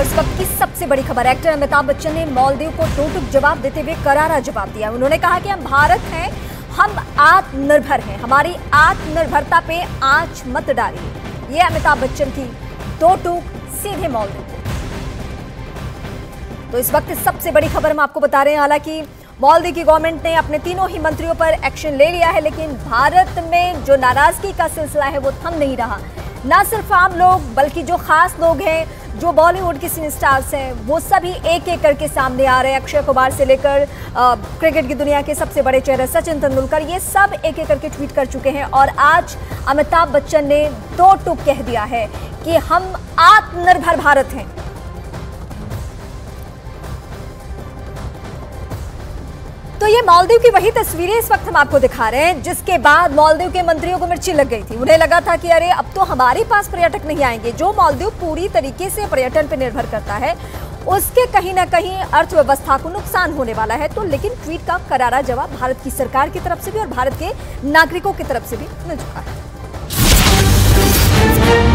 और इस वक्त की सबसे बड़ी खबर, एक्टर अमिताभ बच्चन ने मालदीव को टोटुक जवाब देते हुए करारा जवाब दिया। उन्होंने कहा कि हम भारत हैं, हम आत्मनिर्भर हैं, हमारी आत्मनिर्भरता पे आंच मत डालिए। ये अमिताभ बच्चन की दो टूक सीधे मालदीव को। तो इस वक्त सबसे बड़ी खबर हम आपको बता रहे हैं। हालांकि मालदीव की गवर्नमेंट ने अपने तीनों ही मंत्रियों पर एक्शन ले लिया है, लेकिन भारत में जो नाराजगी का सिलसिला है वो थम नहीं रहा। ना सिर्फ आम लोग बल्कि जो खास लोग हैं, जो बॉलीवुड के सिने स्टार्स हैं, वो सभी एक एक करके सामने आ रहे हैं। अक्षय कुमार से लेकर क्रिकेट की दुनिया के सबसे बड़े चेहरे सचिन तेंदुलकर, ये सब एक एक करके ट्वीट कर चुके हैं। और आज अमिताभ बच्चन ने दो टूक कह दिया है कि हम आत्मनिर्भर भारत हैं। तो ये मालदीव की वही तस्वीरें इस वक्त हम आपको दिखा रहे हैं जिसके बाद मालदीव के मंत्रियों को मिर्ची लग गई थी। उन्हें लगा था कि अरे अब तो हमारे पास पर्यटक नहीं आएंगे। जो मालदीव पूरी तरीके से पर्यटन पर निर्भर करता है, उसके कहीं ना कहीं अर्थव्यवस्था को नुकसान होने वाला है। तो लेकिन ट्वीट का करारा जवाब भारत की सरकार की तरफ से भी और भारत के नागरिकों की तरफ से भी मिल चुका है।